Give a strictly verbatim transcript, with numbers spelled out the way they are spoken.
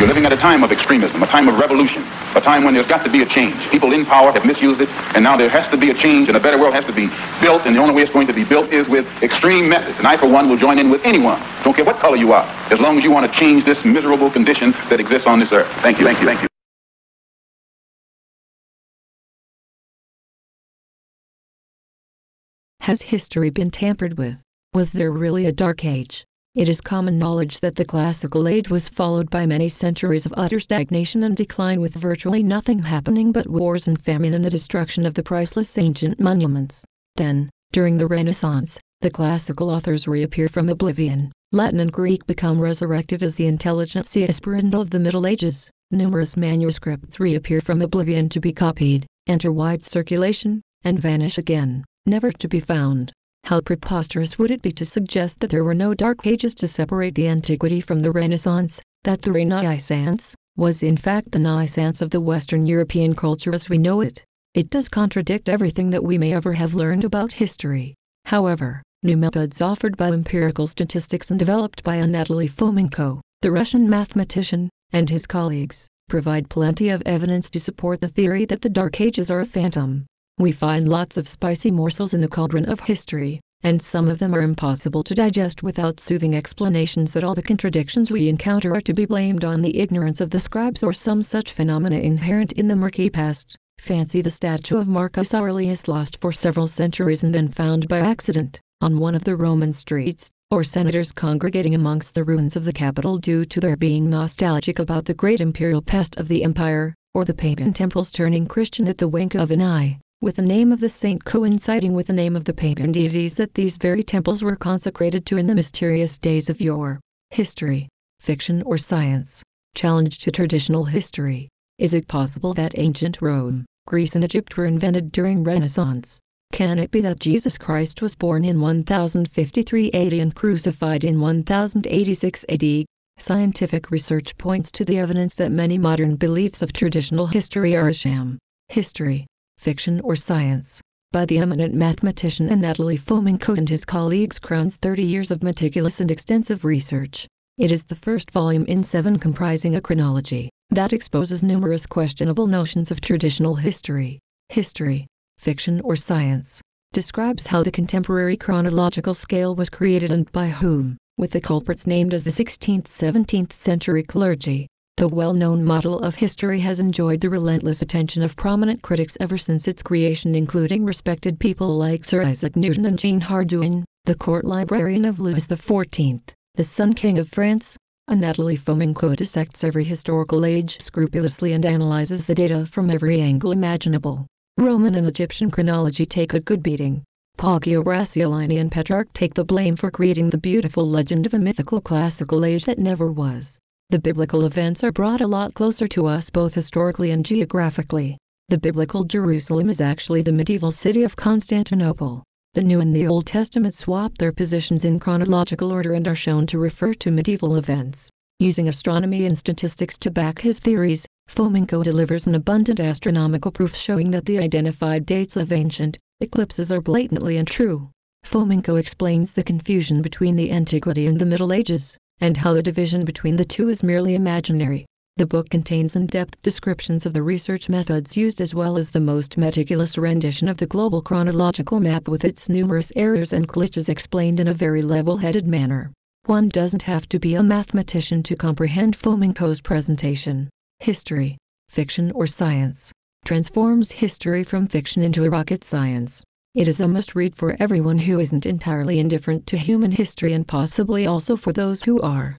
You're living at a time of extremism, a time of revolution, a time when there's got to be a change. People in power have misused it, and now there has to be a change, and a better world has to be built, and the only way it's going to be built is with extreme methods. And I, for one, will join in with anyone, don't care what color you are, as long as you want to change this miserable condition that exists on this earth. Thank you, thank you, thank you. Has history been tampered with? Was there really a dark age? It is common knowledge that the classical age was followed by many centuries of utter stagnation and decline, with virtually nothing happening but wars and famine and the destruction of the priceless ancient monuments. Then, during the Renaissance, the classical authors reappear from oblivion. Latin and Greek become resurrected as the intelligentsia esperanto of the Middle Ages. Numerous manuscripts reappear from oblivion to be copied, enter wide circulation, and vanish again, never to be found. How preposterous would it be to suggest that there were no dark ages to separate the antiquity from the Renaissance, that the Renaissance was in fact the Naissance of the Western European culture as we know it. It does contradict everything that we may ever have learned about history. However, new methods offered by empirical statistics and developed by Anatoly Fomenko, the Russian mathematician, and his colleagues, provide plenty of evidence to support the theory that the dark ages are a phantom. We find lots of spicy morsels in the cauldron of history, and some of them are impossible to digest without soothing explanations that all the contradictions we encounter are to be blamed on the ignorance of the scribes or some such phenomena inherent in the murky past. Fancy the statue of Marcus Aurelius lost for several centuries and then found by accident on one of the Roman streets, or senators congregating amongst the ruins of the Capitol due to their being nostalgic about the great imperial past of the empire, or the pagan temples turning Christian at the wink of an eye, with the name of the saint coinciding with the name of the pagan deities that these very temples were consecrated to in the mysterious days of yore. History, fiction or science? Challenge to traditional history. Is it possible that ancient Rome, Greece and Egypt were invented during Renaissance? Can it be that Jesus Christ was born in one thousand fifty-three A D and crucified in one thousand eighty-six A D? Scientific research points to the evidence that many modern beliefs of traditional history are a sham. History, Fiction or Science, by the eminent mathematician Anatoly Fomenko and his colleagues, crowns thirty years of meticulous and extensive research. It is the first volume in seven comprising a chronology that exposes numerous questionable notions of traditional history. History, Fiction or Science, describes how the contemporary chronological scale was created and by whom, with the culprits named as the sixteenth, seventeenth century clergy. The well-known model of history has enjoyed the relentless attention of prominent critics ever since its creation, including respected people like Sir Isaac Newton and Jean Hardouin, the court librarian of Louis the fourteenth, the Sun King of France. Anatoly Fomenko dissects every historical age scrupulously and analyzes the data from every angle imaginable. Roman and Egyptian chronology take a good beating. Poggio Bracciolini and Petrarch take the blame for creating the beautiful legend of a mythical classical age that never was. The biblical events are brought a lot closer to us both historically and geographically. The biblical Jerusalem is actually the medieval city of Constantinople. The New and the Old Testament swap their positions in chronological order and are shown to refer to medieval events. Using astronomy and statistics to back his theories, Fomenko delivers an abundant astronomical proof showing that the identified dates of ancient eclipses are blatantly untrue. Fomenko explains the confusion between the antiquity and the Middle Ages, and how the division between the two is merely imaginary. The book contains in-depth descriptions of the research methods used as well as the most meticulous rendition of the global chronological map with its numerous errors and glitches explained in a very level-headed manner. One doesn't have to be a mathematician to comprehend Fomenko's presentation. History, Fiction or Science, transforms history from fiction into a rocket science. It is a must-read for everyone who isn't entirely indifferent to human history, and possibly also for those who are.